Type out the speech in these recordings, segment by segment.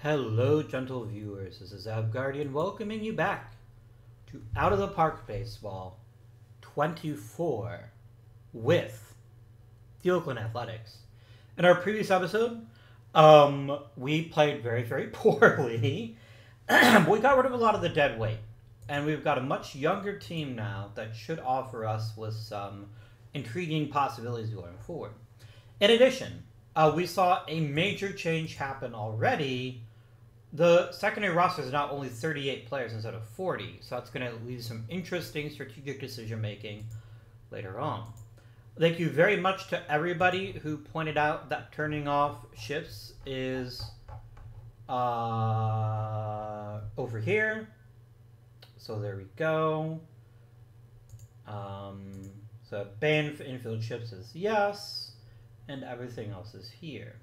Hello, gentle viewers. This is AbGuardian welcoming you back to Out of the Park Baseball 24 with the Oakland Athletics. In our previous episode, we played very, very poorly. We got rid of a lot of the dead weight, and we've got a much younger team now that should offer us with some intriguing possibilities going forward. In addition, we saw a major change happen already. The secondary roster is now only 38 players instead of 40, so that's going to lead to some interesting strategic decision-making later on. Thank you very much to everybody who pointed out that turning off shifts is over here. So there we go. So ban for infield shifts is yes, and everything else is here.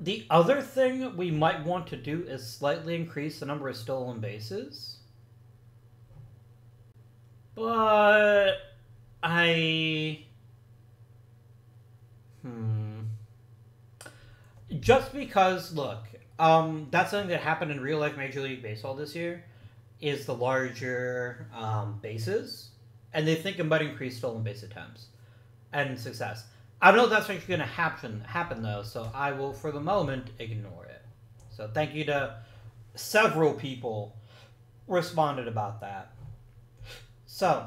The other thing we might want to do is slightly increase the number of stolen bases. But just because, look, that's something that happened in real life Major League Baseball this year, is the larger bases, and they think it might increase stolen base attempts and success. I don't know if that's actually going to happen though, so I will, for the moment, ignore it. So thank you to several people responded about that. So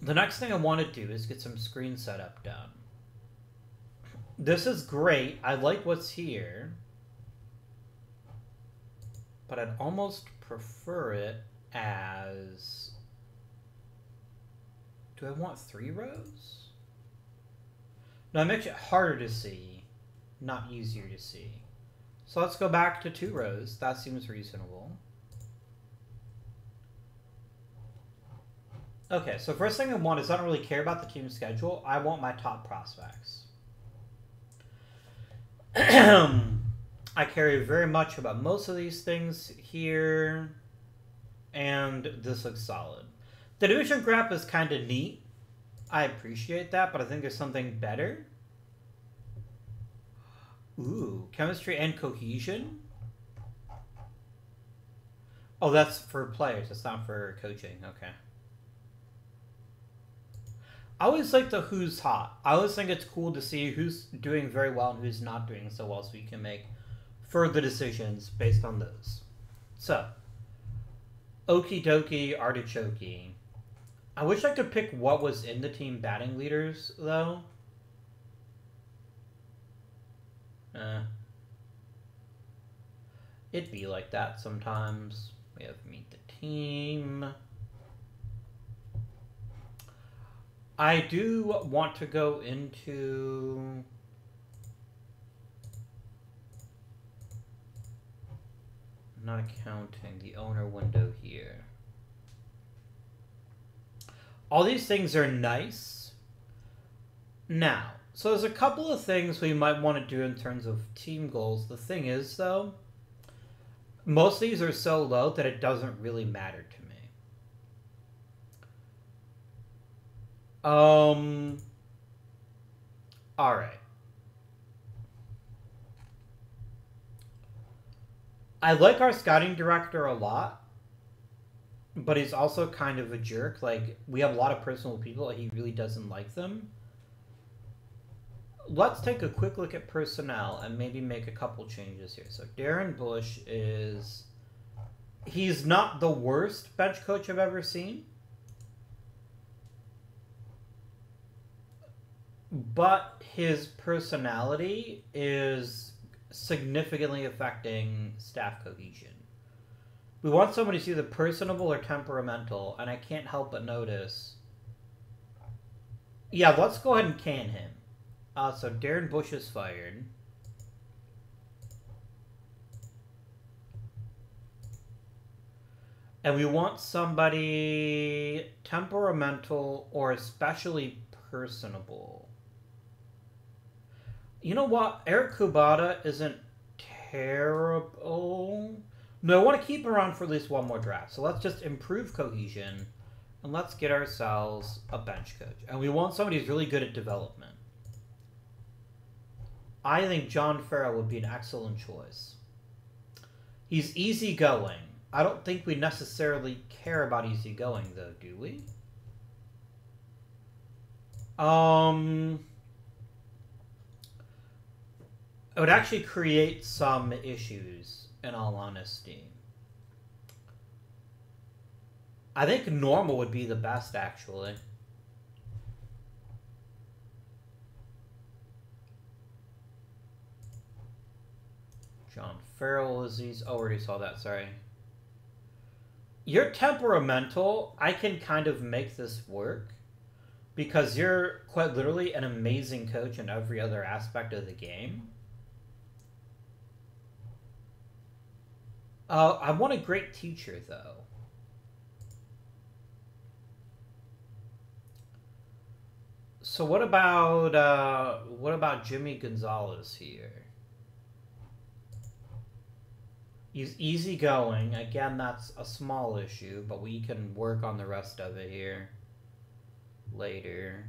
the next thing I want to do is get some screen setup done. This is great. I like what's here, but I'd almost prefer it as... Do I want 3 rows? No, it makes it harder to see, not easier to see. So let's go back to 2 rows. That seems reasonable. Okay, so first thing I want is I don't really care about the team schedule. I want my top prospects. I care very much about most of these things here, and this looks solid. The division graph is kind of neat. I appreciate that, but I think there's something better. Ooh, chemistry and cohesion. Oh, that's for players. That's not for coaching. Okay. I always like the who's hot. I always think it's cool to see who's doing very well and who's not doing so well, so you can make further decisions based on those. So, okie dokie artichokey. I wish I could pick what was in the team batting leaders, though. It'd be like that sometimes. We have meet the team. I do want to go into... I'm not counting the owner window here. All these things are nice. Now, so there's a couple of things we might want to do in terms of team goals. The thing is, though, most of these are so low that it doesn't really matter to me. All right. I like our scouting director a lot, but he's also kind of a jerk. Like, we have a lot of personal people, and he really doesn't like them. Let's take a quick look at personnel and maybe make a couple changes here. So Darren Bush is... He's not the worst bench coach I've ever seen, but his personality is significantly affecting staff cohesion. We want somebody who's either personable or temperamental, and I can't help but notice... Yeah, let's go ahead and can him. So Darren Bush is fired. And we want somebody temperamental or especially personable. You know what? Eric Kubota isn't terrible. No, I want to keep around for at least 1 more draft. So let's just improve cohesion, and let's get ourselves a bench coach. And we want somebody who's really good at development. I think John Farrell would be an excellent choice. He's easygoing. I don't think we necessarily care about easygoing, though, do we? It would actually create some issues, in all honesty. I think normal would be the best, actually. John Farrell disease. Oh, already saw that, sorry. You're temperamental. I can kind of make this work because you're quite literally an amazing coach in every other aspect of the game. I want a great teacher, though. So what about Jimmy Gonzalez here? He's easygoing. Again, that's a small issue, but we can work on the rest of it here later.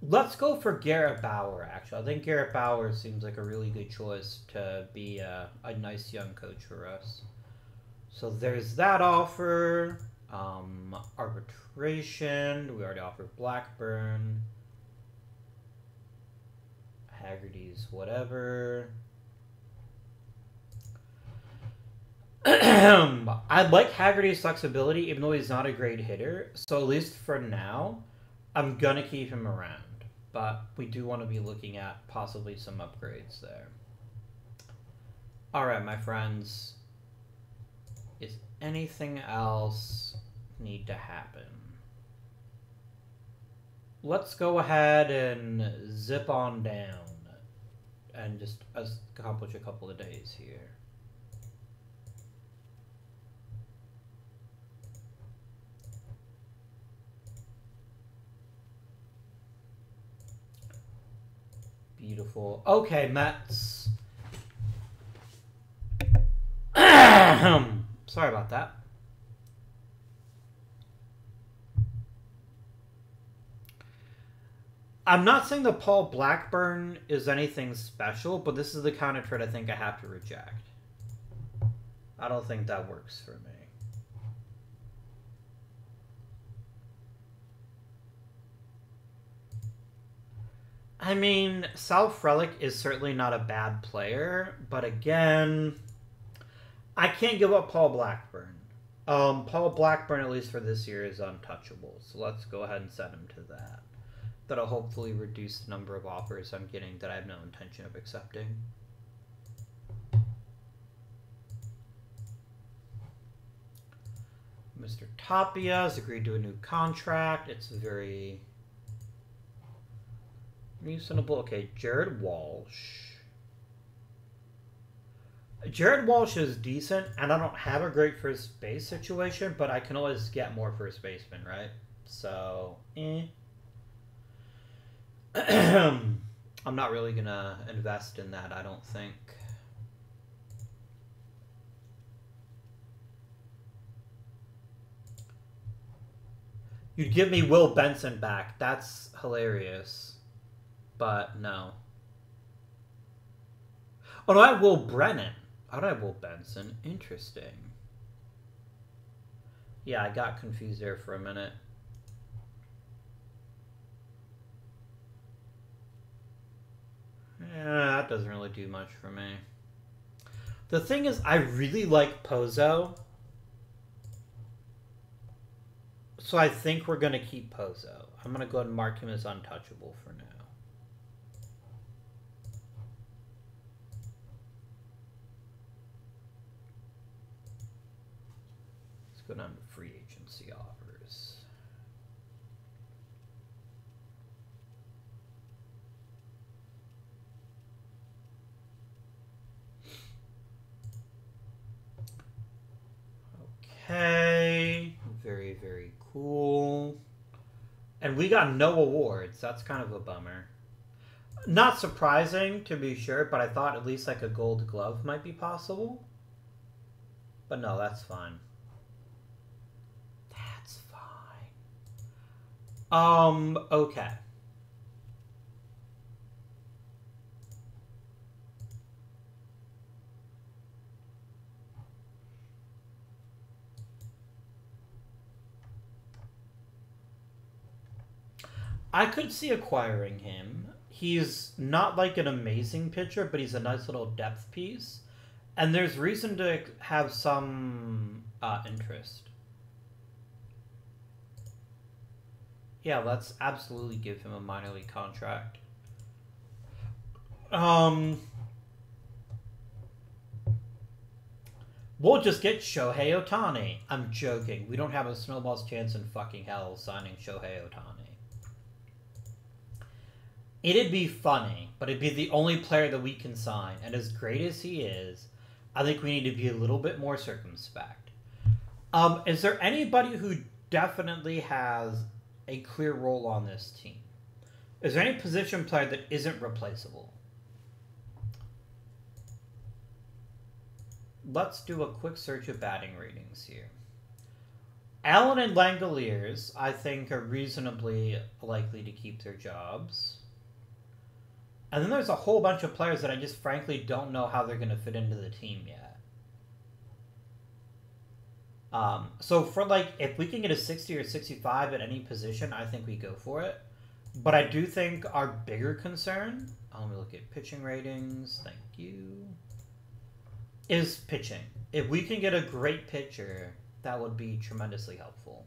Let's go for Garrett Bauer, actually. I think Garrett Bauer seems like a really good choice to be a nice young coach for us. So there's that offer. Arbitration. We already offered Blackburn. Haggerty's whatever. I like Haggerty's flexibility, even though he's not a great hitter. So at least for now, I'm going to keep him around, but we do want to be looking at possibly some upgrades there. All right, my friends. Is anything else need to happen? Let's go ahead and zip on down and just accomplish a couple of days here. Beautiful. Okay, Mets. Sorry about that. I'm not saying that Paul Blackburn is anything special, but this is the kind of trade I think I have to reject. I don't think that works for me. I mean, Sal Frelick is certainly not a bad player, but again, I can't give up Paul Blackburn. Paul Blackburn, at least for this year, is untouchable, so let's go ahead and send him to that. That'll hopefully reduce the number of offers I'm getting that I have no intention of accepting. Mr. Tapia has agreed to a new contract. It's very reasonable. Okay, Jared Walsh. Jared Walsh is decent, and I don't have a great first base situation, but I can always get more first baseman, right? So, I'm not really going to invest in that, I don't think. You'd give me Will Benson back. That's hilarious. But no. Oh, no, I have Will Brennan. I don't have Will Benson. Interesting. Yeah, I got confused there for a minute. Yeah, that doesn't really do much for me. The thing is, I really like Pozo. So I think we're going to keep Pozo. I'm going to go ahead and mark him as untouchable for now. Let's go down to free agency offers. Okay, very, very cool. And we got no awards. That's kind of a bummer. Not surprising, to be sure, but I thought at least like a gold glove might be possible. But no, that's fine. That's fine. Okay. I could see acquiring him. He's not like an amazing pitcher, but he's a nice little depth piece. And there's reason to have some interest. Yeah, let's absolutely give him a minor league contract. We'll just get Shohei Ohtani. I'm joking. We don't have a snowball's chance in fucking hell signing Shohei Ohtani. It'd be funny, but it'd be the only player that we can sign. And as great as he is, I think we need to be a little bit more circumspect. Is there anybody who definitely has a clear role on this team? Is there any position player that isn't replaceable? Let's do a quick search of batting ratings here. Allen and Langoliers, I think, are reasonably likely to keep their jobs. And then there's a whole bunch of players that I just frankly don't know how they're going to fit into the team yet. So for like, if we can get a 60 or 65 at any position, I think we go for it. But I do think our bigger concern, let me look at pitching ratings, thank you, is pitching. If we can get a great pitcher, that would be tremendously helpful.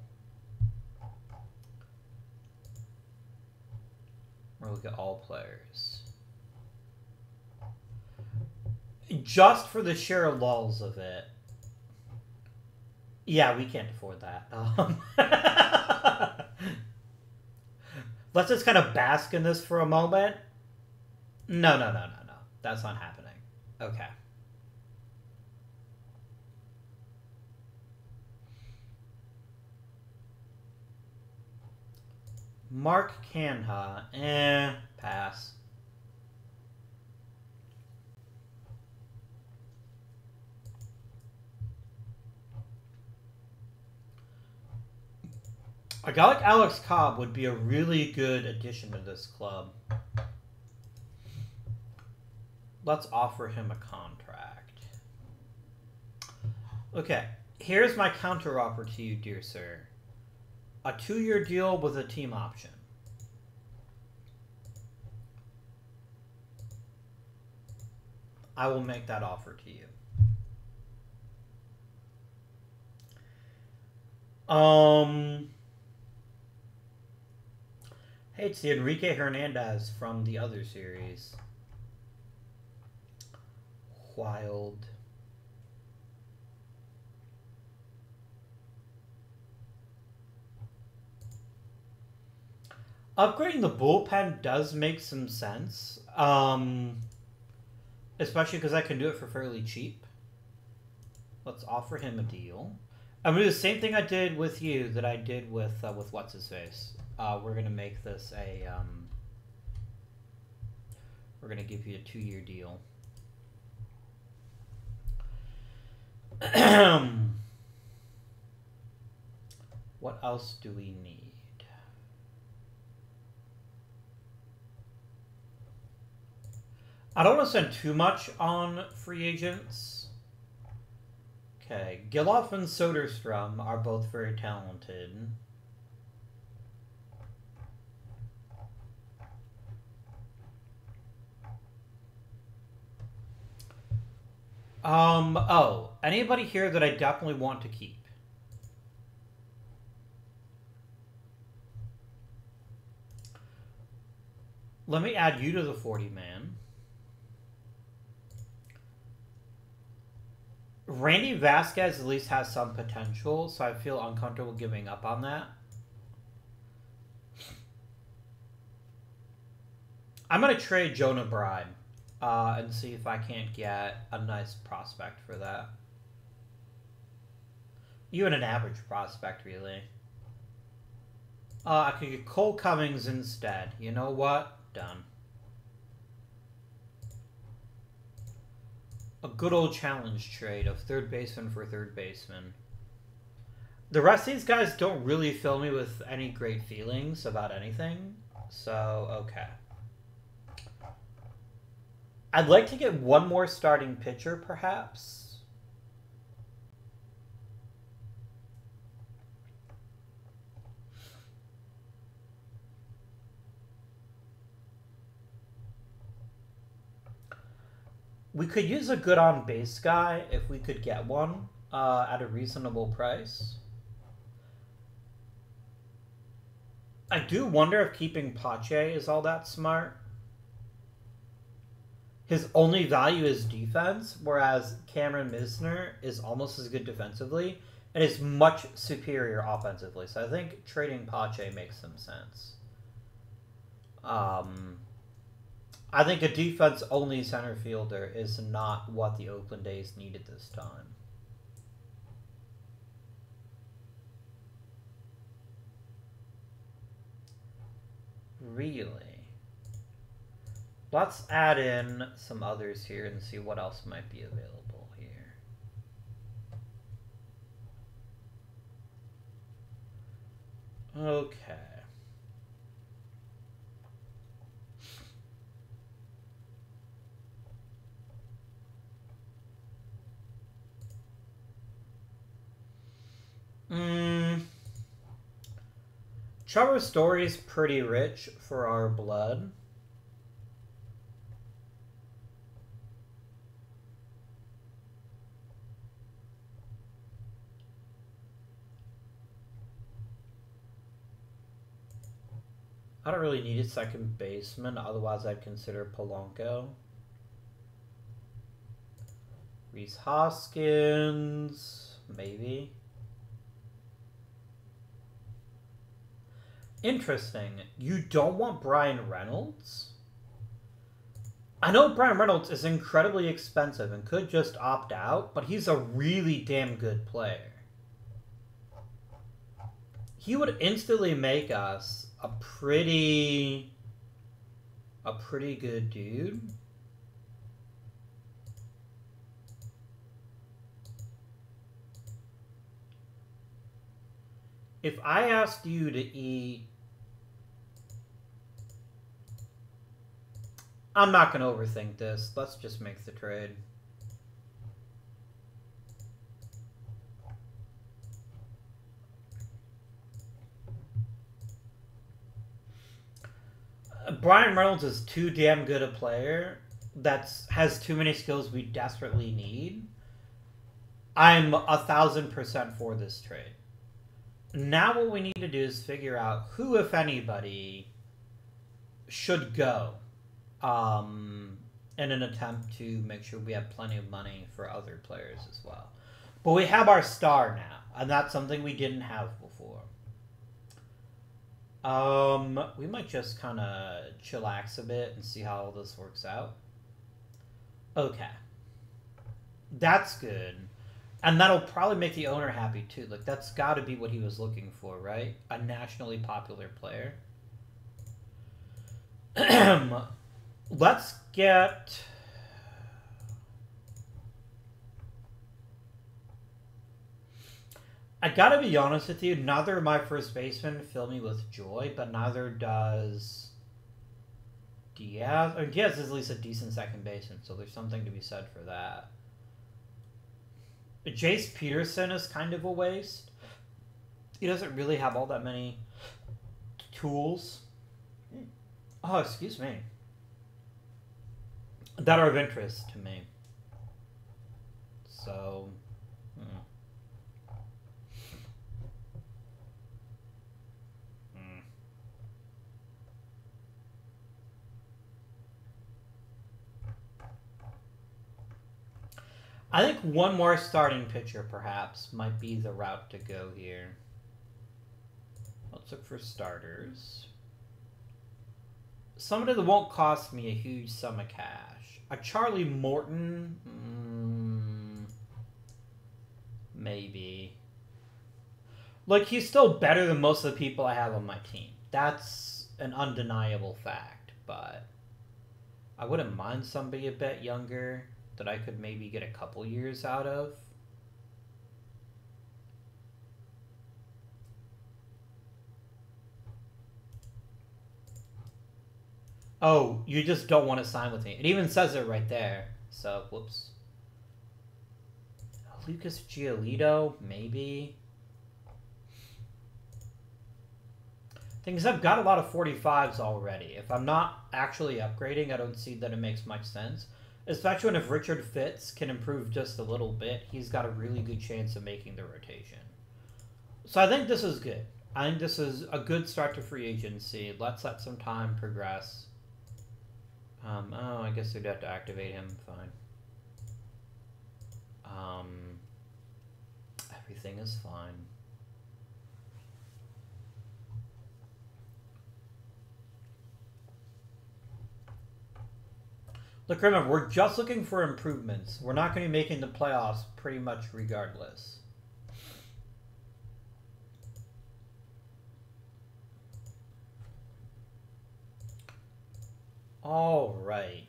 Or look at all players. Just for the sheer lulls of it. Yeah, we can't afford that. Let's just kind of bask in this for a moment. No. That's not happening. Okay. Mark Canha. Pass. A guy like Alex Cobb would be a really good addition to this club. Let's offer him a contract. Okay, here's my counter offer to you, dear sir. A 2-year deal with a team option. I will make that offer to you. Hey, it's the Enrique Hernandez from the other series. Wild. Upgrading the bullpen does make some sense. Especially because I can do it for fairly cheap. Let's offer him a deal. I'm going to do the same thing I did with you that I did with What's-His-Face. We're going to make this a... we're going to give you a 2-year deal. What else do we need? I don't want to spend too much on free agents. Okay, Gelof and Soderstrom are both very talented. Oh, anybody here that I definitely want to keep? Let me add you to the 40-man. Randy Vasquez at least has some potential, so I feel uncomfortable giving up on that. I'm going to trade Jonah Bryant and see if I can't get a nice prospect for that. Even an average prospect, really. I could get Cole Cummings instead. You know what? Done. A good old challenge trade of third baseman for third baseman. the rest of these guys don't really fill me with any great feelings about anything. So, okay. I'd like to get one more starting pitcher, perhaps. We could use a good on-base guy if we could get one at a reasonable price. I do wonder if keeping Pache is all that smart. His only value is defense, whereas Cameron Misner is almost as good defensively and is much superior offensively. So I think trading Pache makes some sense. I think a defense-only center fielder is not what the Oakland A's needed this time. Really? Let's add in some others here and see what else might be available here. Okay. Trevor Story's pretty rich for our blood. I don't really need a second baseman, otherwise I'd consider Polanco. Rhys Hoskins, maybe. Interesting. You don't want Bryan Reynolds? I know Bryan Reynolds is incredibly expensive and could just opt out, but he's a really damn good player. He would instantly make us a pretty good dude. If I asked you to eat... I'm not going to overthink this. Let's just make the trade. Bryan Reynolds is too damn good a player that has too many skills we desperately need. I'm 1,000% for this trade. Now what we need to do is figure out who, if anybody, should go. In an attempt to make sure we have plenty of money for other players as well. But we have our star now, and that's something we didn't have before. We might just kind of chillax a bit and see how all this works out. Okay. That's good. And that'll probably make the owner happy, too. Like, that's got to be what he was looking for, right? A nationally popular player. Let's get... I gotta be honest with you, neither of my first basemen fill me with joy, but neither does Diaz. Or Diaz is at least a decent second baseman, so there's something to be said for that. Jace Peterson is kind of a waste. He doesn't really have all that many tools. Oh, excuse me. That are of interest to me. So, I think one more starting pitcher, perhaps, might be the route to go here. Let's look for starters. Somebody that won't cost me a huge sum of cash. A Charlie Morton? Maybe. Like, he's still better than most of the people I have on my team. That's an undeniable fact, but I wouldn't mind somebody a bit younger that I could maybe get a couple years out of. Oh, you just don't want to sign with me. It even says it right there. So, whoops. Lucas Giolito, maybe. Things I've got a lot of 45s already. If I'm not actually upgrading, I don't see that it makes much sense. Especially when if Richard Fitz can improve just a little bit, he's got a really good chance of making the rotation. So I think this is good. I think this is a good start to free agency. Let's let some time progress. Oh, I guess we'd have to activate him. Fine. Everything is fine. Look, remember, we're just looking for improvements. We're not going to be making the playoffs pretty much regardless. All right.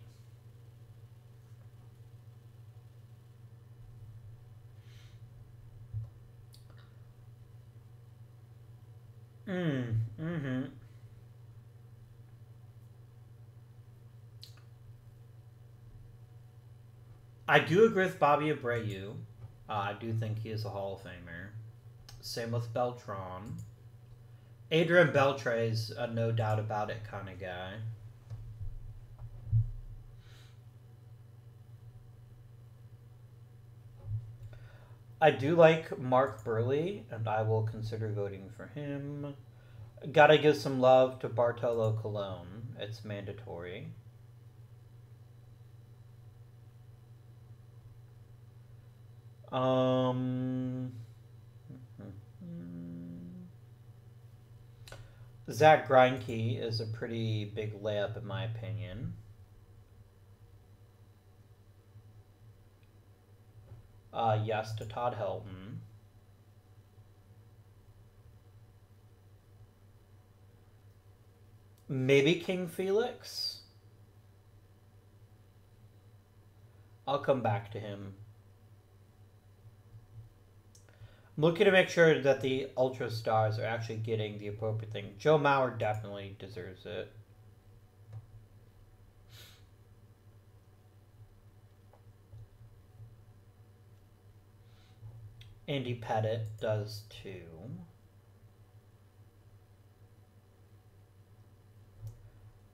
I do agree with Bobby Abreu. I do think he is a Hall of Famer. Same with Beltran. Adrian Beltre's a no doubt about it kind of guy. I do like Mark Burley, and I will consider voting for him. Gotta give some love to Bartolo Colon. It's mandatory. Zach Greinke is a pretty big layup in my opinion. Yes to Todd Helton. Maybe King Felix? I'll come back to him. I'm looking to make sure that the Ultra Stars are actually getting the appropriate thing. Joe Mauer definitely deserves it. Andy Pettit does too.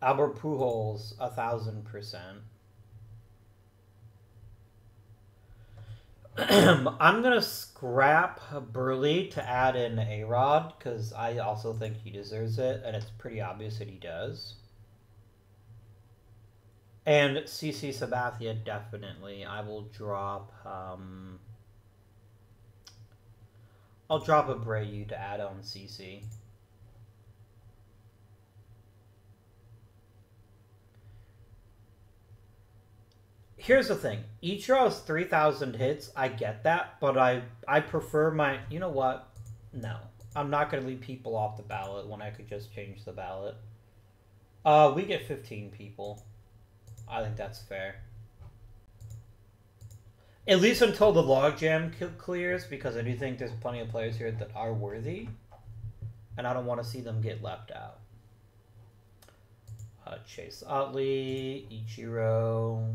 Albert Pujols, 1,000%. I'm going to scrap Burley to add in A-Rod because I also think he deserves it, and it's pretty obvious that he does. And CC Sabathia, definitely. I will drop... I'll drop Abreu to add on CC. Here's the thing. Ichiro has 3,000 hits. I get that, but I prefer my... You know what? No. I'm not going to leave people off the ballot when I could just change the ballot. We get 15 people. I think that's fair. At least until the logjam clears, because I do think there's plenty of players here that are worthy, and I don't want to see them get left out. Chase Utley, Ichiro.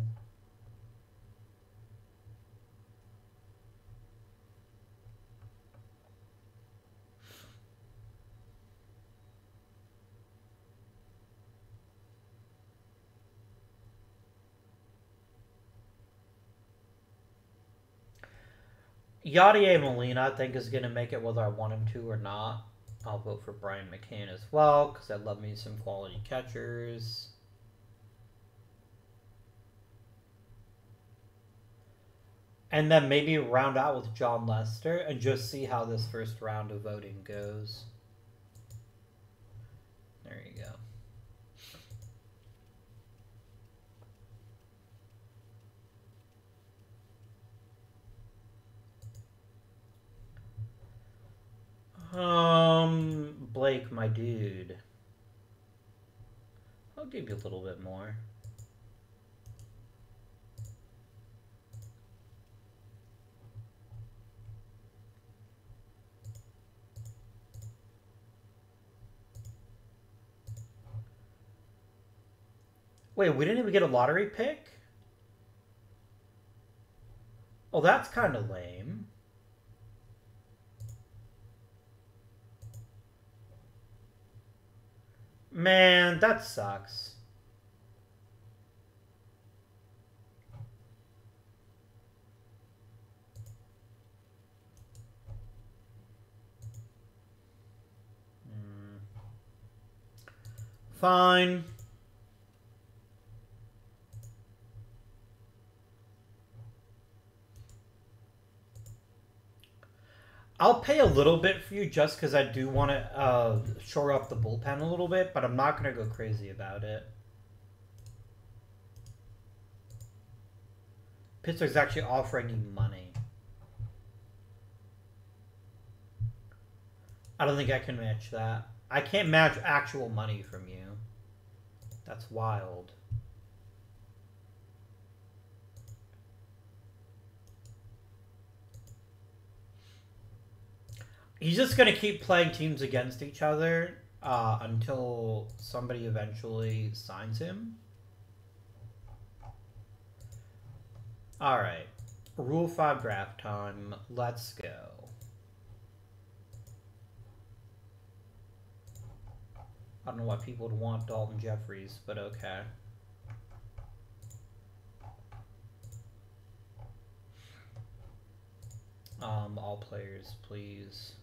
Yadier Molina, I think, is going to make it whether I want him to or not. I'll vote for Brian McCann as well, because I love me some quality catchers. And then maybe round out with John Lester and just see how this first round of voting goes. There you go. Blake, my dude. I'll give you a little bit more. Wait, we didn't even get a lottery pick? Well, that's kind of lame. Man, that sucks. Fine. I'll pay a little bit for you just because I do want to shore up the bullpen a little bit, but I'm not going to go crazy about it. Pittsburgh's actually offering you money. I don't think I can match that. I can't match actual money from you. That's wild. He's just going to keep playing teams against each other until somebody eventually signs him. All right. Rule 5 draft time. Let's go. I don't know why people would want Dalton Jeffries, but okay. All players, please.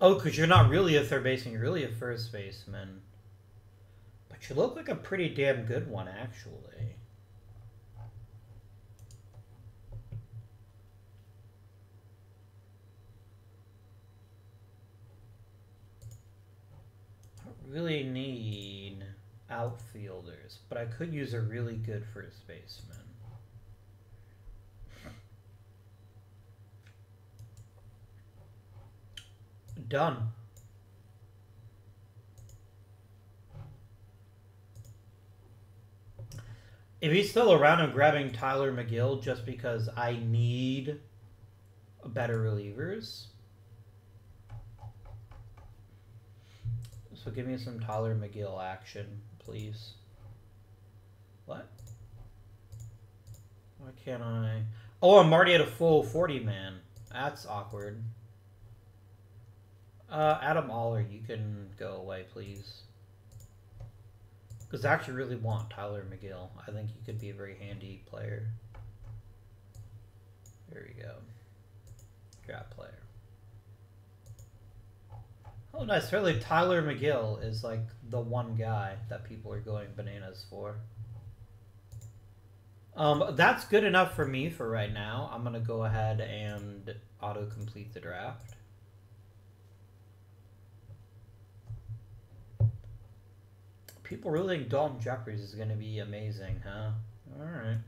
Oh, because you're not really a third baseman, you're really a first baseman. But you look like a pretty damn good one, actually. Really need outfielders, but I could use a really good first baseman. Done. If he's still around, I'm grabbing Tyler McGill just because I need better relievers. So give me some Tyler McGill action, please. What? Why can't I? Oh, I'm already at a full 40-man. That's awkward. Adam Aller, you can go away, please. Because I actually really want Tyler McGill. I think he could be a very handy player. There we go. Draft player. Oh, nice. Really, Tyler McGill is, like, the one guy that people are going bananas for. That's good enough for me for right now. I'm going to go ahead and auto-complete the draft. People really think Dalton Jeffries is going to be amazing, huh? All right.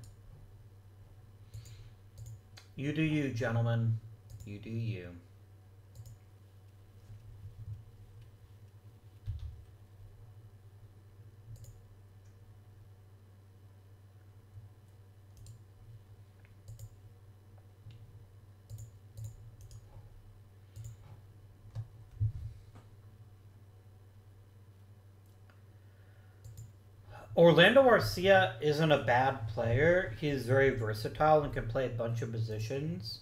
You do you, gentlemen. You do you. Orlando Arcia isn't a bad player. He's very versatile and can play a bunch of positions.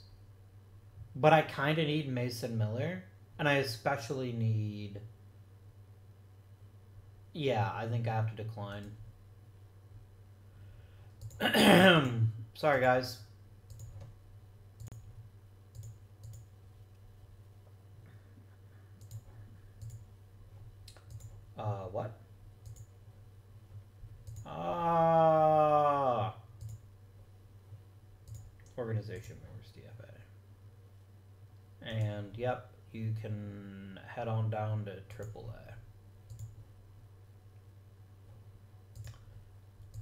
But I kind of need Mason Miller. And I especially need... Yeah, I think I have to decline. Sorry, guys. What? Organization members, DFA. And, yep, you can head on down to AAA.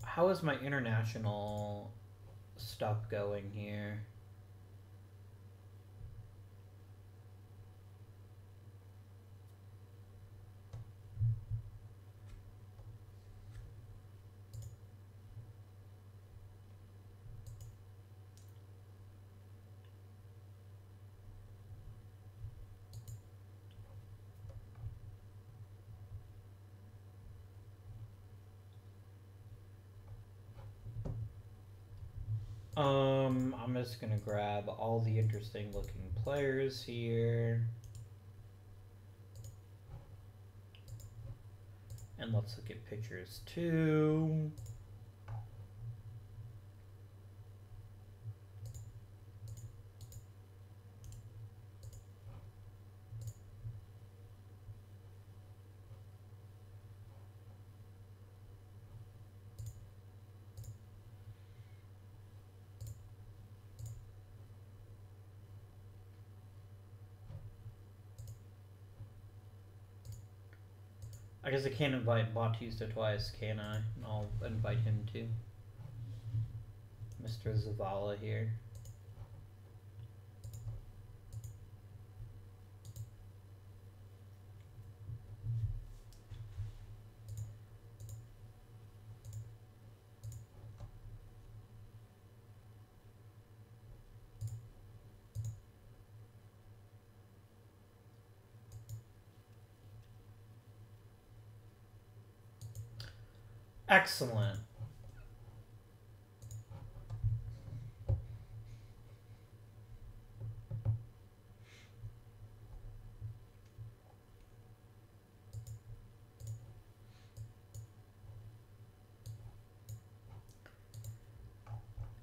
How is my international stuff going here? I'm just gonna grab all the interesting looking players here. And let's look at pictures too. I guess I can't invite Bautista twice, can I? I'll invite him too. Mr. Zavala here. Excellent.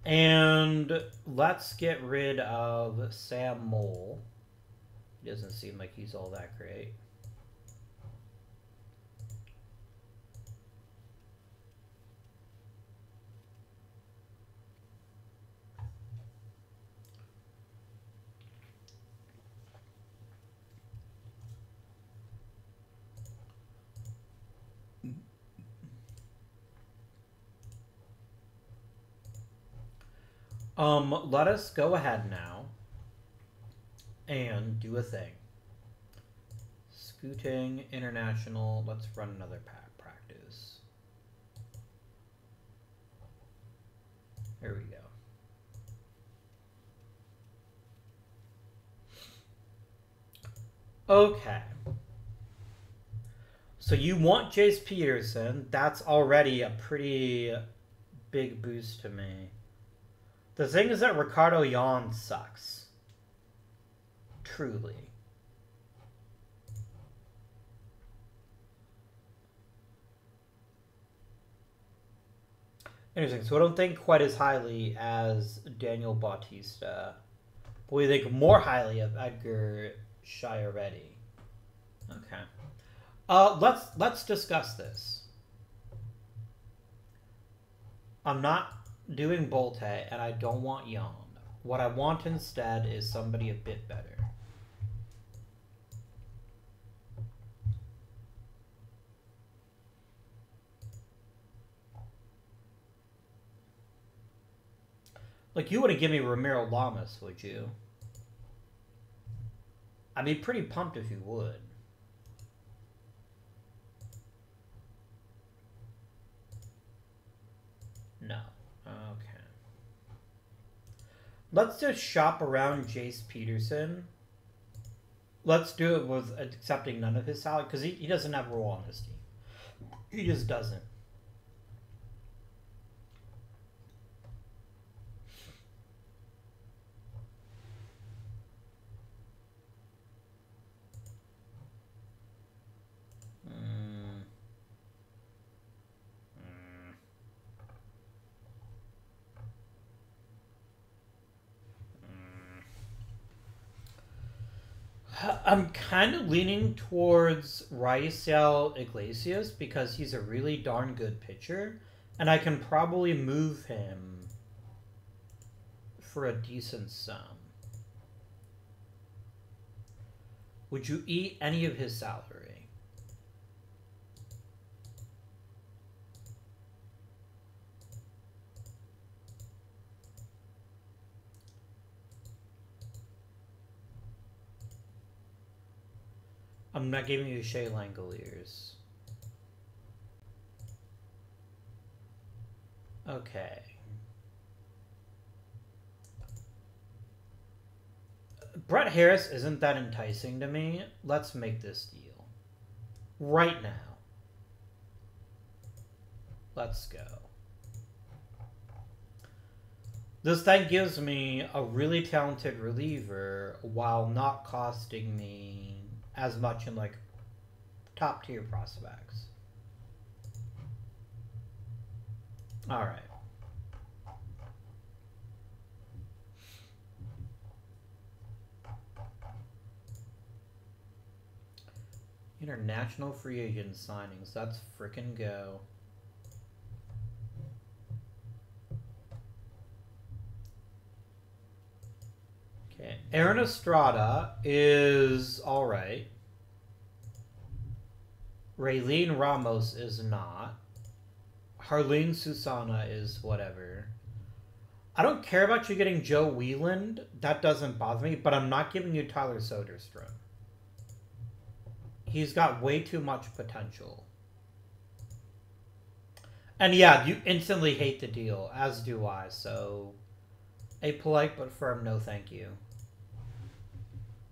And let's get rid of Sam Moll. He doesn't seem like he's all that great. Let us go ahead now and do a thing. Scooting, international, let's run another practice. Here we go. Okay. So you want Jace Peterson. That's already a pretty big boost to me. The thing is that Ricardo Yon sucks. Truly. Interesting. So I don't think quite as highly as Daniel Bautista. But we think more highly of Edgar Chiaretti. Okay. Let's discuss this. I'm not doing Bolte, and I don't want Yon. What I want instead is somebody a bit better. Like, you wouldn't give me Ramiro Lamas, would you? I'd be pretty pumped if you would. No. Okay. Let's just shop around Jace Peterson. Let's do it with accepting none of his salary, because he doesn't have a role on his team. He just doesn't. I'm kind of leaning towards Raisel Iglesias because he's a really darn good pitcher, and I can probably move him for a decent sum. Would you eat any of his salary? I'm not giving you Shea Langoliers. Okay. Brett Harris isn't that enticing to me. Let's make this deal. Right now. Let's go. This then gives me a really talented reliever while not costing me as much in like top tier prospects. All right. International free agent signings. Let's frickin' go. Okay. Aaron Estrada is all right. Raylene Ramos is not. Harleen Susana is whatever. I don't care about you getting Joe Wieland. That doesn't bother me, but I'm not giving you Tyler Soderstrom. He's got way too much potential. And yeah, you instantly hate the deal, as do I, so a polite but firm no thank you.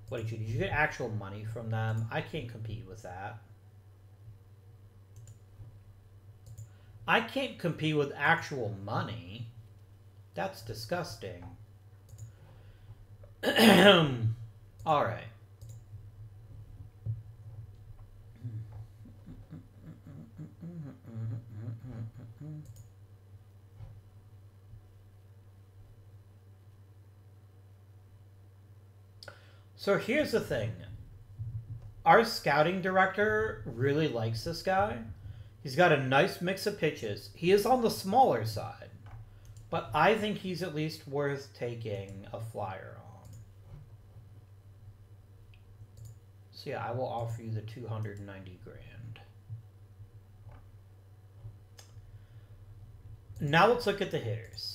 What did you get actual money from them? I can't compete with that. I can't compete with actual money. That's disgusting. All right. So here's the thing. Our scouting director really likes this guy. He's got a nice mix of pitches. He is on the smaller side, but I think he's at least worth taking a flyer on. So yeah, I will offer you the $290,000. Now let's look at the hitters.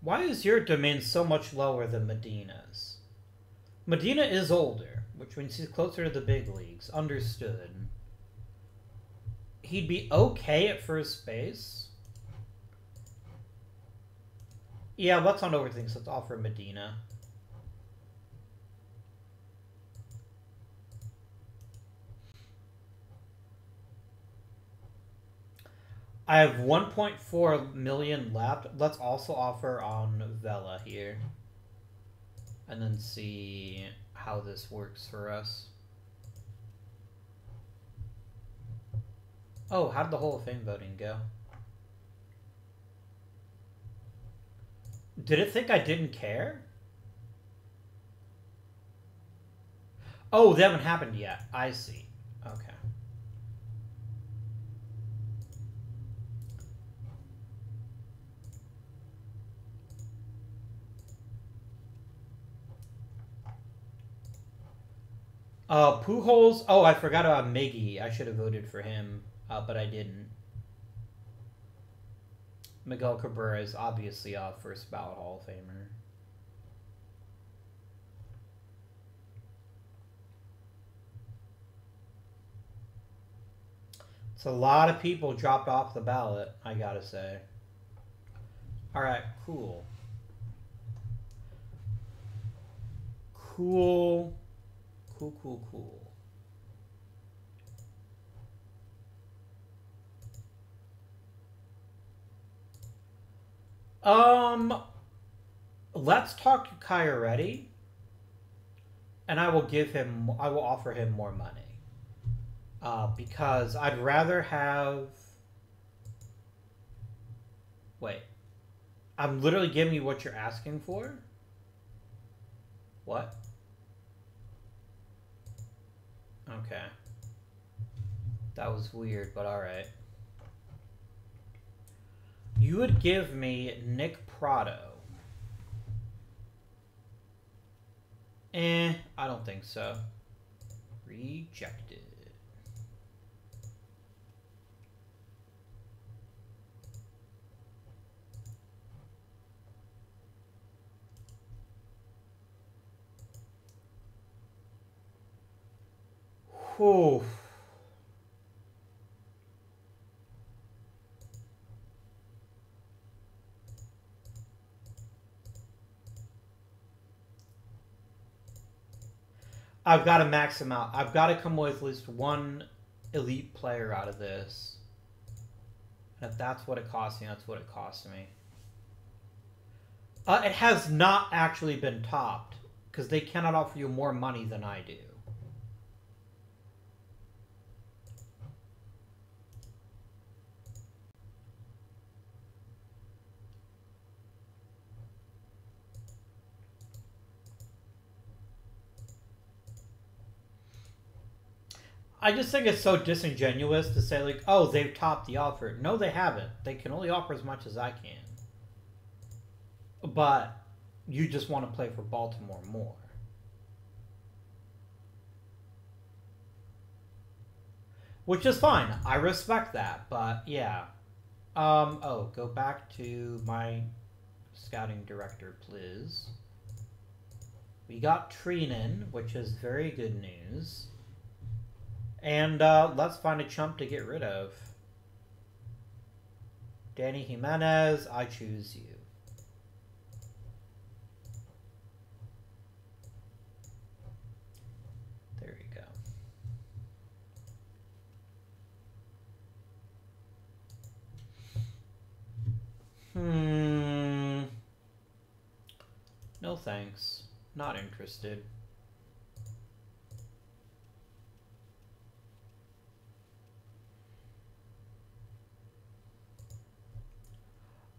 Why is your demand so much lower than Medina's? Medina is older, which means he's closer to the big leagues. Understood. He'd be okay at first base. Yeah, let's not overthink, so let's offer Medina. I have 1.4 million left. Let's also offer on Vela here. And then see how this works for us. Oh, how did the Hall of Fame voting go? Did it think I didn't care? Oh, they haven't happened yet. I see. Okay. Pujols. Oh, I forgot about Miggy. I should have voted for him, but I didn't. Miguel Cabrera is obviously a first ballot Hall of Famer. It's a lot of people dropped off the ballot, I gotta say. All right, cool. Cool. Cool, cool, cool. Let's talk to Chiaretti, and I will offer him more money. Because I'd rather have, wait, I'm literally giving you what you're asking for? What? Okay. That was weird, but alright. You would give me Nick Prado. Eh, I don't think so. Rejected. Oof. I've got to max him out. I've got to come with at least one elite player out of this. And if that's what it costs me, that's what it costs me. It has not actually been topped, because they cannot offer you more money than I do. I just think it's so disingenuous to say, like, oh, they've topped the offer. No, they haven't. They can only offer as much as I can. But you just want to play for Baltimore more. Which is fine. I respect that. But, yeah. Oh, go back to my scouting director, please. We got Treanin, which is very good news. And let's find a chump to get rid of. Danny Jimenez, I choose you. There you go. No thanks. Not interested.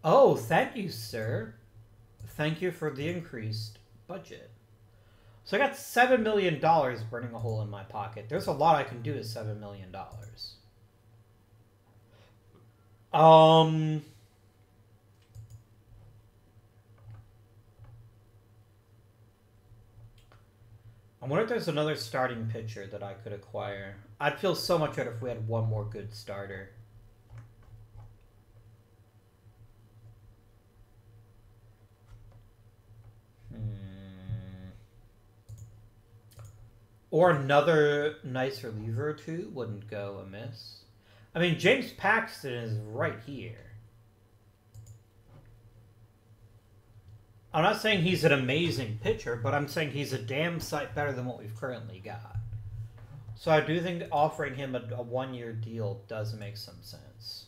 Oh, thank you, sir. Thank you for the increased budget. So I got $7 million burning a hole in my pocket. There's a lot I can do with $7 million. I wonder if there's another starting pitcher that I could acquire. I'd feel so much better if we had one more good starter. Or another nice reliever or two wouldn't go amiss. I mean, James Paxton is right here. I'm not saying he's an amazing pitcher, but I'm saying he's a damn sight better than what we've currently got. So I do think offering him a one-year deal does make some sense.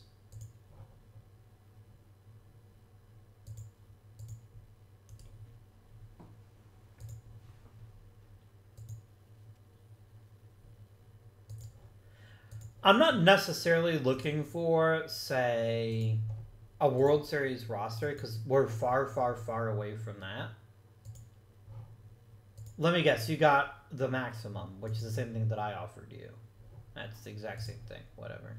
I'm not necessarily looking for, say, a World Series roster, because we're far, far, far away from that. Let me guess, you got the maximum, which is the same thing that I offered you. That's the exact same thing, whatever.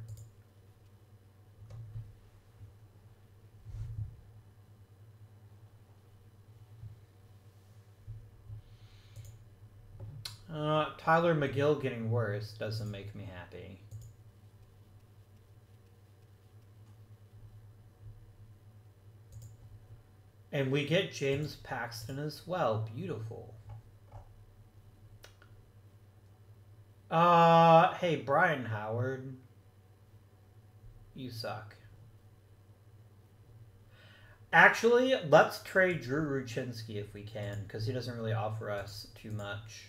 Tyler McGill getting worse doesn't make me happy. And we get James Paxton as well. Beautiful. Hey, Brian Howard. You suck. Actually, let's trade Drew Ruchinski if we can, because he doesn't really offer us too much.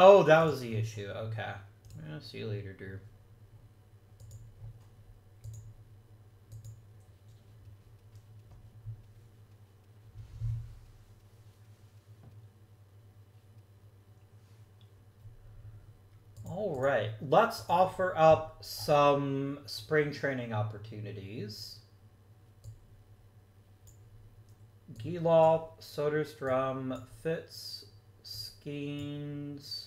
Oh, that was the issue. Okay. Yeah, see you later, Drew. All right. Let's offer up some spring training opportunities. Gelof, Soderstrom, Fitz, Skeens.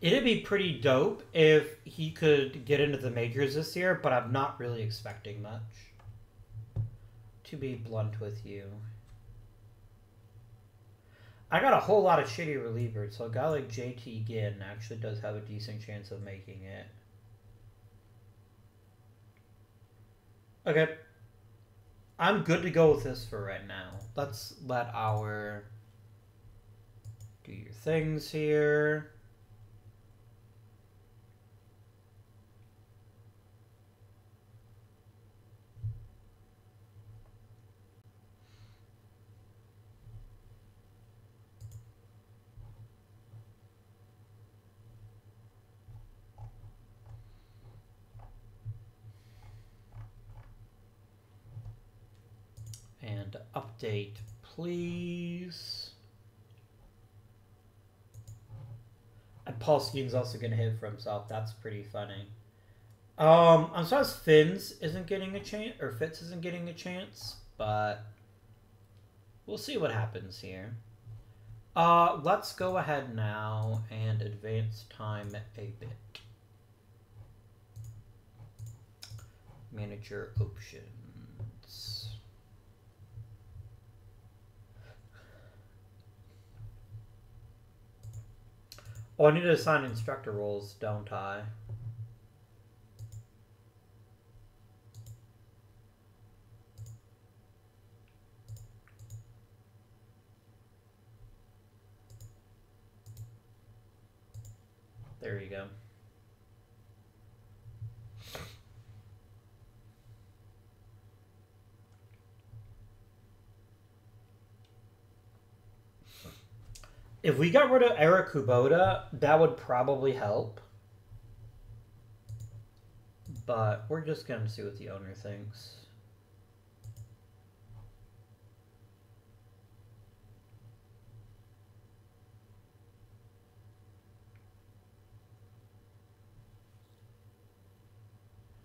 It'd be pretty dope if he could get into the majors this year, but I'm not really expecting much, to be blunt with you. I got a whole lot of shitty relievers, so a guy like JT Ginn actually does have a decent chance of making it. Okay. I'm good to go with this for right now. Let's let our... do your things here. And update, please. And Paul Skeens also gonna hit for himself. That's pretty funny. I'm sorry, Fins isn't getting a chance, or Fitz isn't getting a chance, but we'll see what happens here. Let's go ahead now and advance time a bit. Manager options. Oh, I need to assign instructor roles, don't I? There you go. If we got rid of Eric Kubota, that would probably help. But we're just going to see what the owner thinks.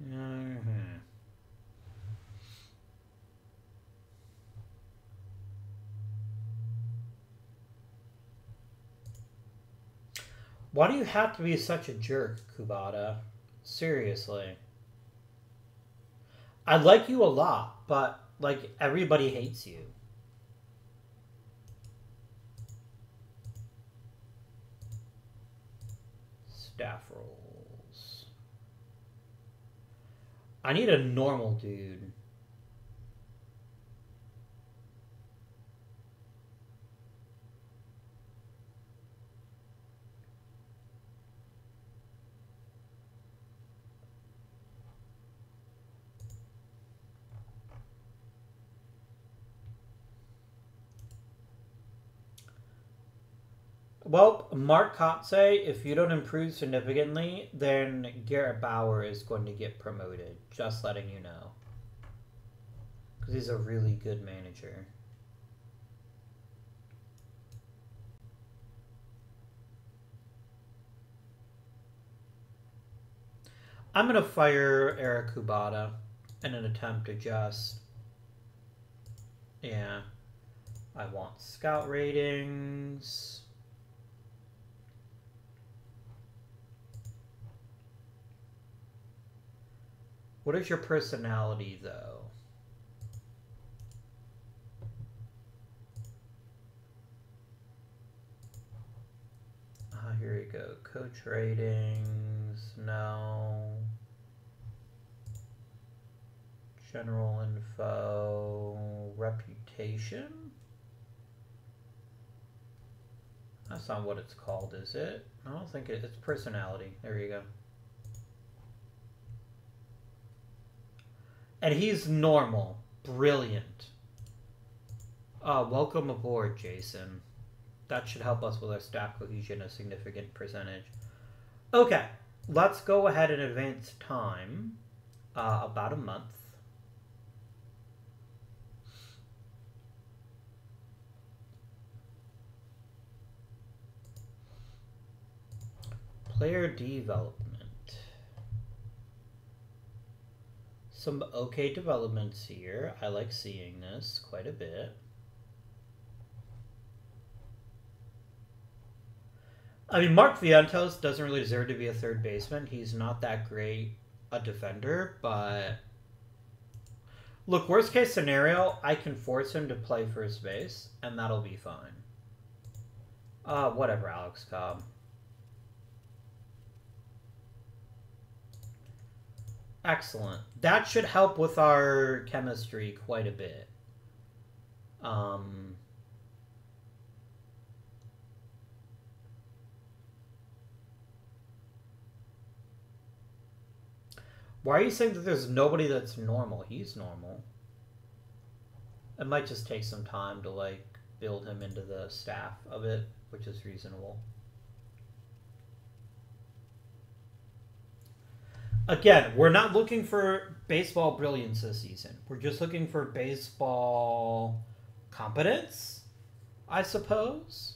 Mm-hmm. Why do you have to be such a jerk, Kubota? Seriously. I like you a lot, but, like, everybody hates you. Staff roles. I need a normal dude. Well, Mark Kotze, if you don't improve significantly, then Garrett Bauer is going to get promoted. Just letting you know. Because he's a really good manager. I'm going to fire Eric Kubota in an attempt to just... yeah. I want scout ratings... what is your personality, though? Here we go. Coach ratings. No. General info. Reputation? That's not what it's called, is it? I don't think it's personality. There you go. And he's normal. Brilliant. Welcome aboard, Jason. That should help us with our staff cohesion a significant percentage. Okay, let's go ahead and advance time. About a month. Player development. Some okay developments here. I like seeing this quite a bit. I mean, Mark Vientos doesn't really deserve to be a third baseman. He's not that great a defender, but look, worst case scenario, I can force him to play first base, and that'll be fine. Whatever, Alex Cobb. Excellent. That should help with our chemistry quite a bit. Why are you saying that there's nobody that's normal? He's normal. It might just take some time to, like, build him into the staff of it, which is reasonable. Again, we're not looking for baseball brilliance this season. We're just looking for baseball competence, I suppose.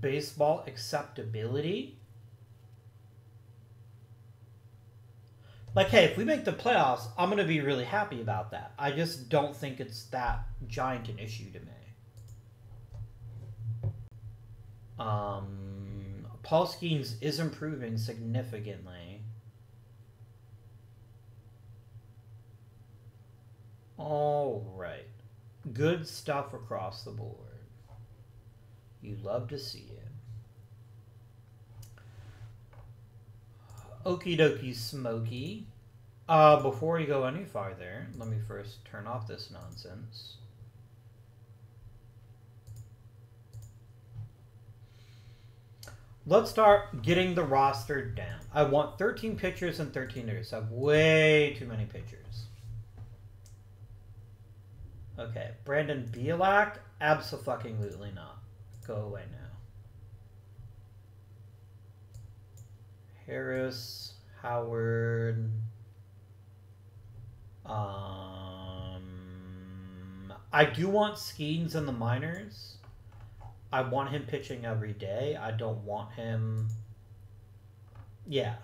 Baseball acceptability. Like, hey, if we make the playoffs, I'm going to be really happy about that. I just don't think it's that giant an issue to me. Paul Skeens is improving significantly. All right. Good stuff across the board. You love to see it. Okie dokie, Smokey. Before we go any farther, let me first turn off this nonsense. Let's start getting the roster down. I want 13 pitchers and 13 hitters. I have way too many pitchers. Okay, Brandon Bielak, abso-fucking-lutely not. Go away now. Harris, Howard. I do want Skeens in the minors. I want him pitching every day. I don't want him. Yeah.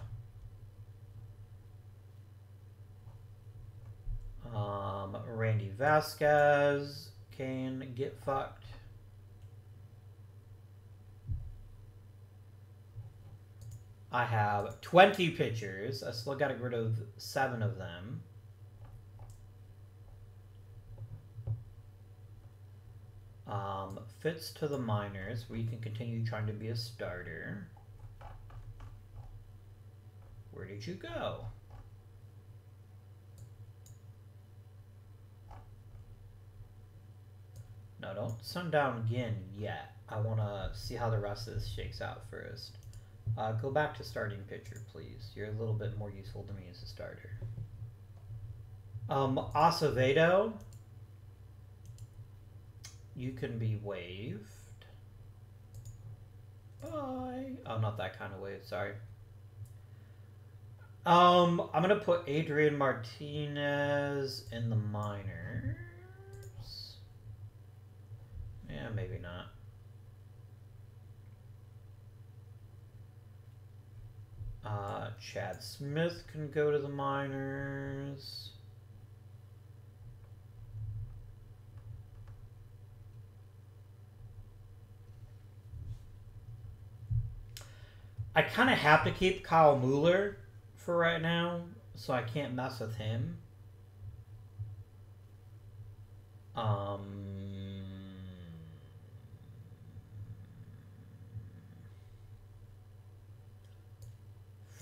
Randy Vasquez can get fucked. I have 20 pitchers. I still got to get rid of 7 of them. Fitz to the minors, where you can continue trying to be a starter. Where did you go? No, don't send down Ginn yet. I want to see how the rest of this shakes out first. Go back to starting pitcher, please. You're a little bit more useful to me as a starter. Acevedo, you can be waived. Bye. Oh, not that kind of waived, sorry. I'm going to put Adrian Martinez in the minors. Yeah, maybe not. Chad Smith can go to the minors. I kind of have to keep Kyle Mueller for right now, so I can't mess with him.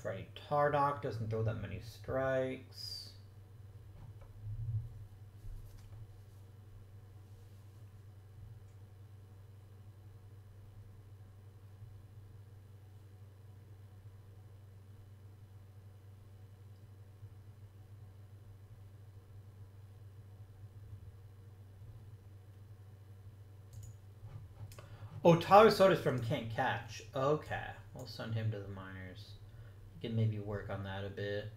Freddie Tardock doesn't throw that many strikes. Oh, Tyler Soderstrom can't catch. Okay, we'll send him to the minors. Can maybe work on that a bit.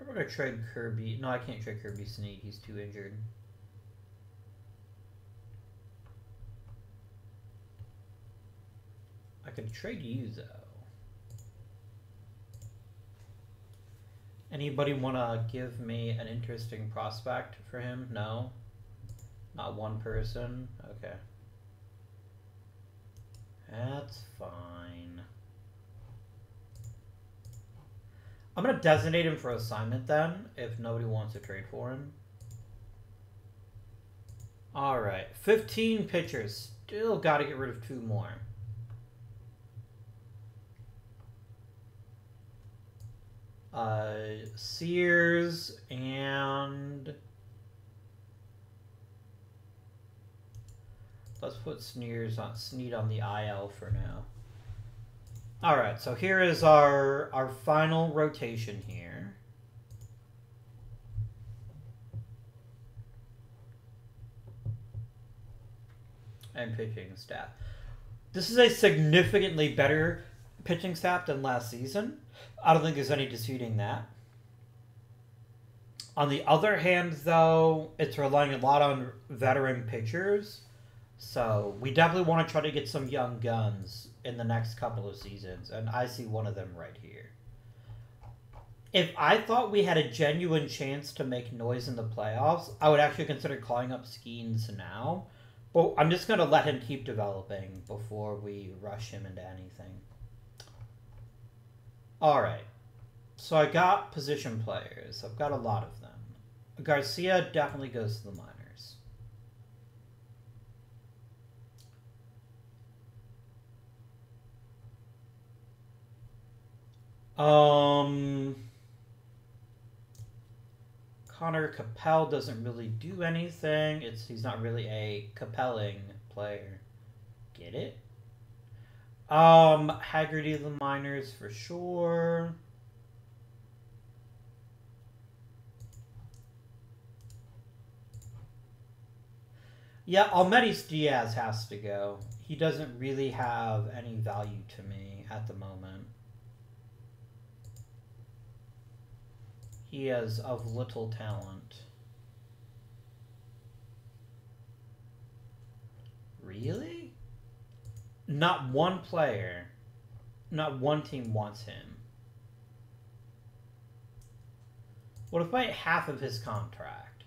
I'm gonna trade Kirby. No, I can't trade Kirby Sneak. He's too injured. I can trade you though. Anybody want to give me an interesting prospect for him? No? Not one person? Okay. That's fine. I'm going to designate him for assignment then, if nobody wants to trade for him. Alright, 15 pitchers. Still got to get rid of 2 more. Sears and... Let's put Sneed on the IL for now. Alright, so here is our final rotation here. And pitching staff. This is a significantly better pitching staff than last season. I don't think there's any disputing that. On the other hand, though, it's relying a lot on veteran pitchers. So we definitely want to try to get some young guns in the next couple of seasons. And I see one of them right here. If I thought we had a genuine chance to make noise in the playoffs, I would actually consider calling up Skeens now. But I'm just going to let him keep developing before we rush him into anything. Alright, so I got position players. I've got a lot of them. Garcia definitely goes to the minors. Connor Capel doesn't really do anything. He's not really a compelling player. Get it? Haggerty of the minors for sure. Yeah, Almedy's Diaz has to go. He doesn't really have any value to me at the moment. He is of little talent. Really? Not one player, not one team wants him. What if I had half of his contract?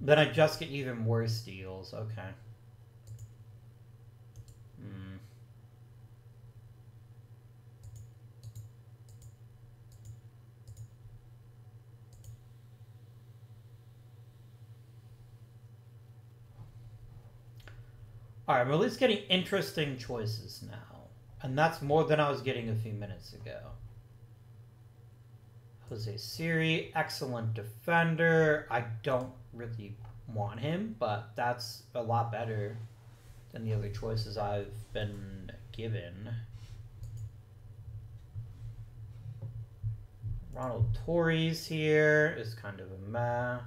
Then I just get even worse deals. Okay. Alright, we're at least getting interesting choices now. And that's more than I was getting a few minutes ago. Jose Siri, excellent defender. I don't really want him, but that's a lot better than the other choices I've been given. Ronald Torres here is kind of a meh.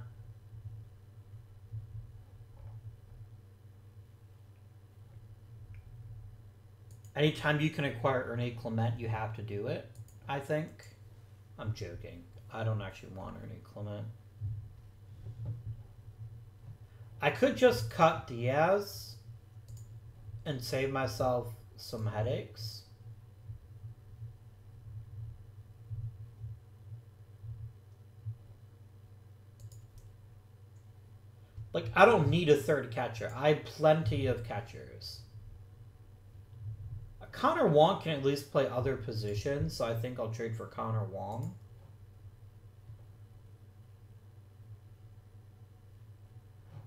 Anytime you can acquire Ernie Clement, you have to do it, I think. I'm joking. I don't actually want Ernie Clement. I could just cut Diaz and save myself some headaches. Like, I don't need a third catcher. I have plenty of catchers. Connor Wong can at least play other positions, so I think I'll trade for Connor Wong.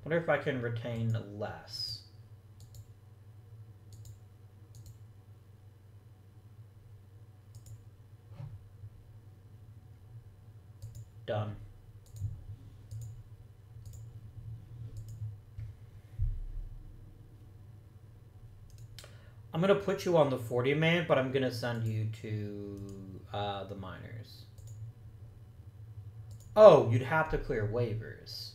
Wonder if I can retain less. Done. I'm going to put you on the 40-man, but I'm going to send you to the minors. Oh, you'd have to clear waivers.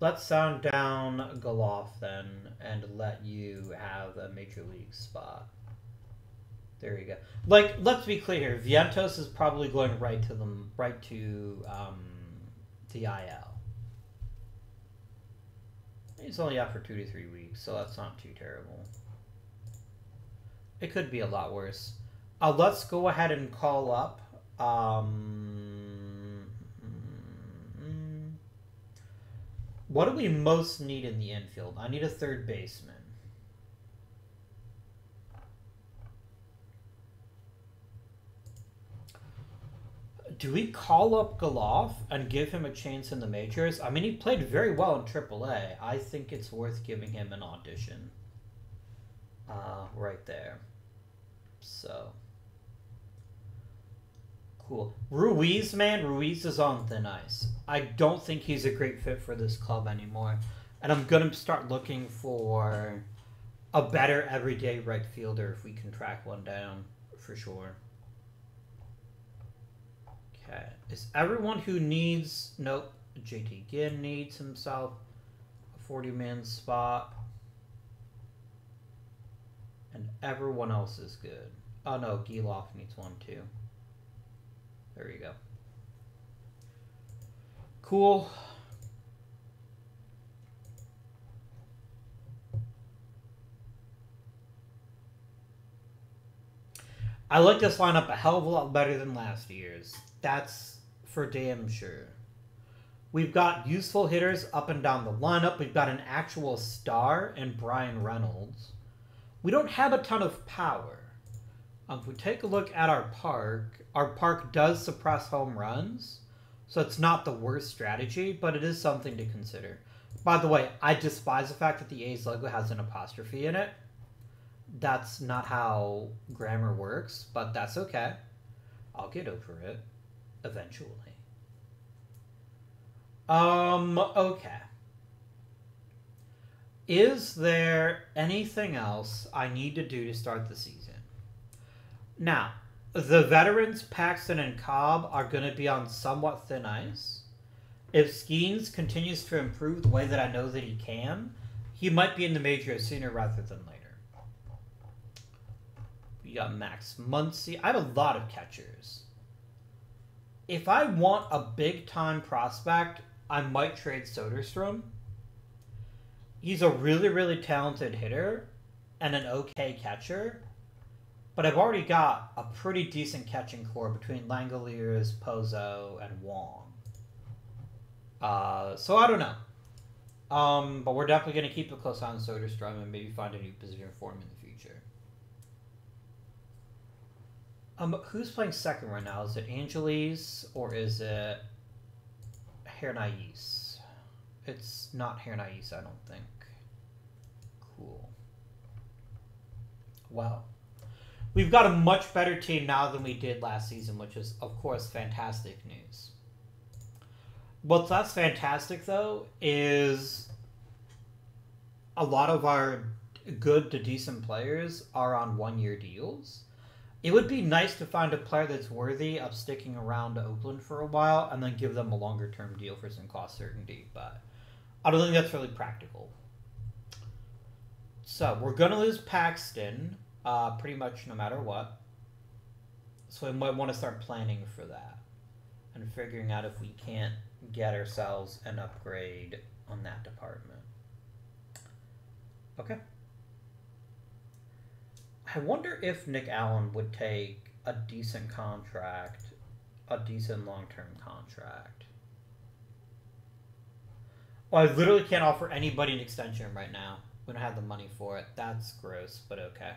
Let's sound down Gelof then and let you have a major league spot. There you go. Like, let's be clear here. Vientos is probably going right to the IL. He's only out for 2 to 3 weeks, so that's not too terrible. It could be a lot worse. Let's go ahead and call up what do we most need in the infield? I need a third baseman. Do we call up Gelof and give him a chance in the majors? I mean, he played very well in AAA. I think it's worth giving him an audition. Right there. So. Cool. Ruiz, man. Ruiz is on thin ice. I don't think he's a great fit for this club anymore. And I'm going to start looking for a better everyday right fielder if we can track one down for sure. Okay. Is everyone who needs... Nope. JT Ginn needs himself a 40-man spot. And everyone else is good. Oh, no. Gelof needs one, too. There you go. Cool. I like this lineup a hell of a lot better than last year's. That's for damn sure. We've got useful hitters up and down the lineup. We've got an actual star in Bryan Reynolds. We don't have a ton of power. If we take a look at our park does suppress home runs, so it's not the worst strategy, but it is something to consider. By the way, I despise the fact that the A's logo has an apostrophe in it. That's not how grammar works, but that's okay. I'll get over it eventually. Okay. Is there anything else I need to do to start the season? Now, the veterans, Paxton and Cobb, are going to be on somewhat thin ice. If Skeens continues to improve the way that I know that he can, he might be in the majors sooner rather than later. We got Max Muncy. I have a lot of catchers. If I want a big-time prospect, I might trade Soderstrom. He's a really, really talented hitter and an okay catcher, but I've already got a pretty decent catching core between Langoliers, Pozo, and Wong. So I don't know. But we're definitely going to keep a close eye on Soderstrom and maybe find a new position for him in the future. Who's playing second right now? Is it Angeles or is it Hernais? It's not Hernais, I don't think. Cool. Wow. We've got a much better team now than we did last season, which is, of course, fantastic news. What's less fantastic, though, is a lot of our good to decent players are on one-year deals. It would be nice to find a player that's worthy of sticking around to Oakland for a while and then give them a longer-term deal for some cost certainty, but I don't think that's really practical. So, we're going to lose Paxton pretty much no matter what, so we might want to start planning for that and figuring out if we can't get ourselves an upgrade on that department. Okay. I wonder if Nick Allen would take a decent contract, a decent long-term contract. Well, I literally can't offer anybody an extension right now. We don't have the money for it. That's gross, but okay.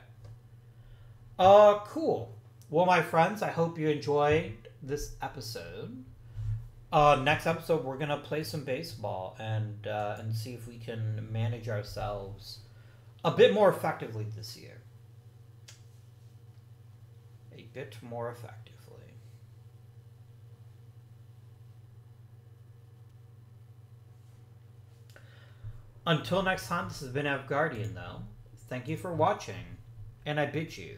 Cool. Well, my friends, I hope you enjoyed this episode. Next episode, we're going to play some baseball and see if we can manage ourselves a bit more effectively this year. Bit more effectively. Until next time, this has been AvGuardian, though. Thank you for watching, and I bid you